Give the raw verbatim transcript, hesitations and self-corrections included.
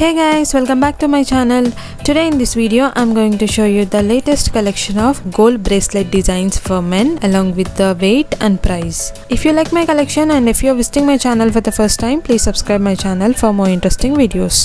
Hey guys, welcome back to my channel. Today in this video I'm going to show you the latest collection of gold bracelet designs for men along with the weight and price. If you like my collection and if you're visiting my channel for the first time, please subscribe my channel for more interesting videos.